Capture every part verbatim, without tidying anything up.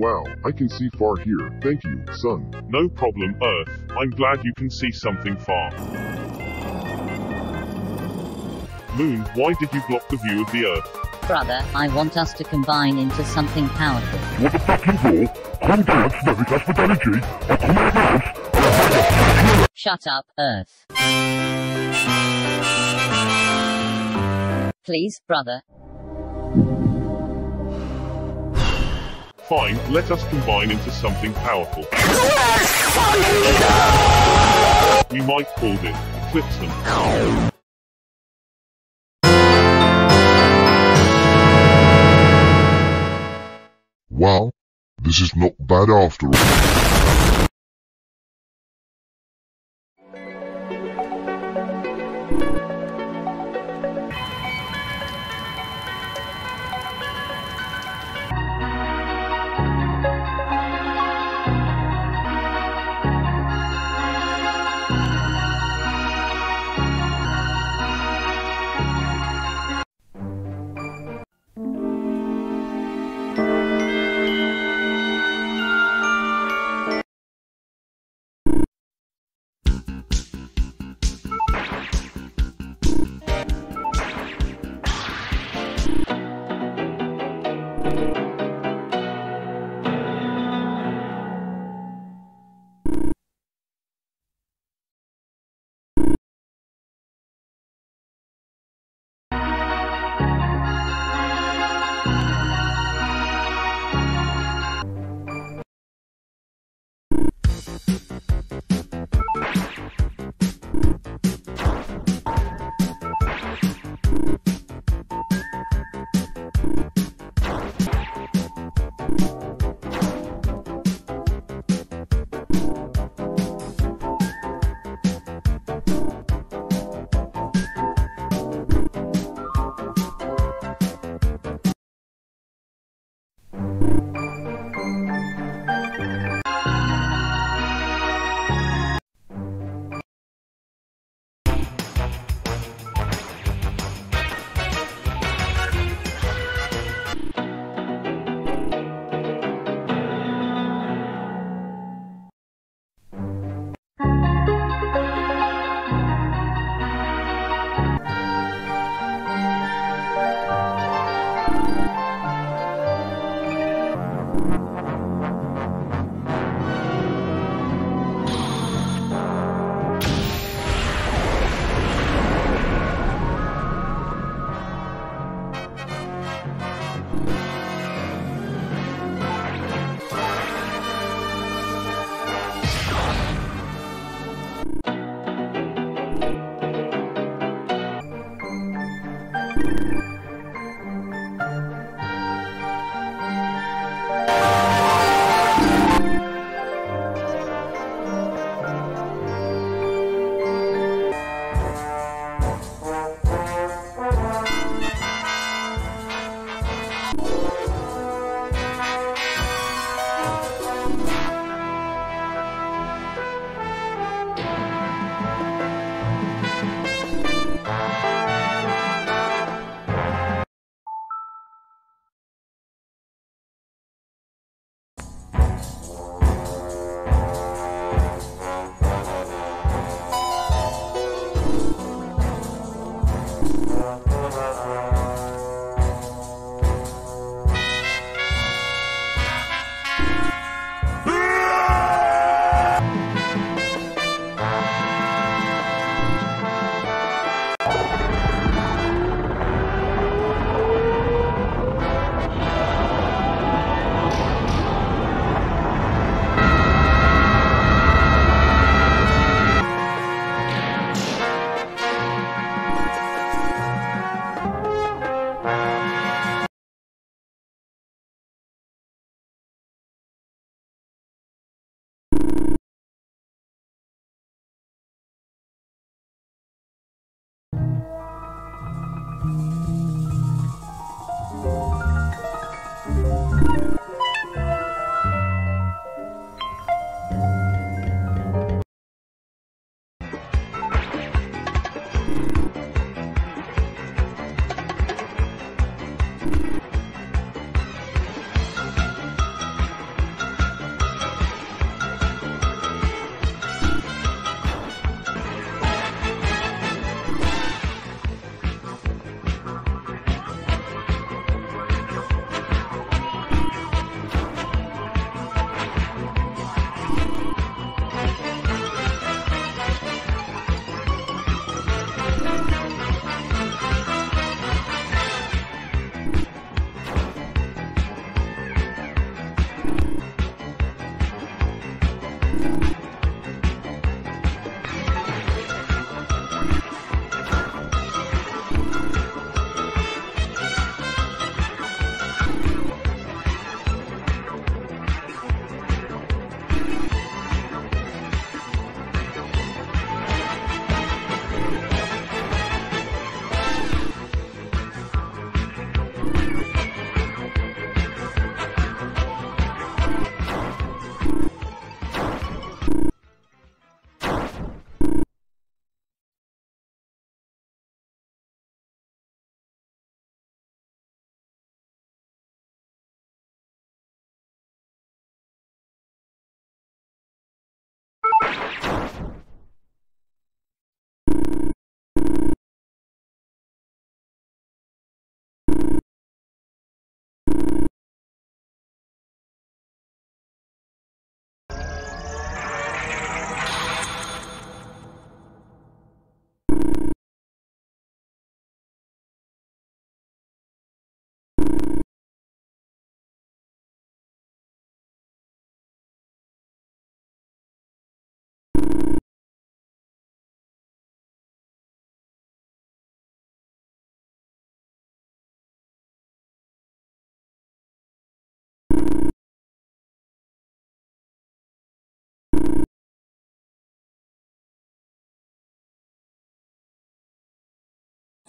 Wow, I can see far here, thank you, Sun. No problem, Earth. I'm glad you can see something far. Moon, why did you block the view of the Earth? Brother, I want us to combine into something powerful. What the fuck you all? Cold dance, veritas fidelity, I come out of the house, and I find out. Shut up, Earth. Please, brother. Fine, let us combine into something powerful. We might call it Clipson. Wow, this is not bad after all. 遥かなるかなり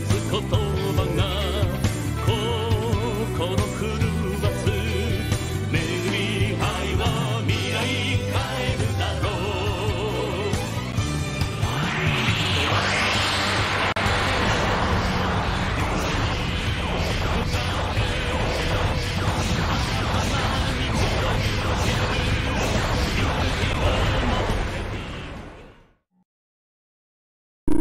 わす言葉が心狂わす」「恵み愛は未来変えるだろう」you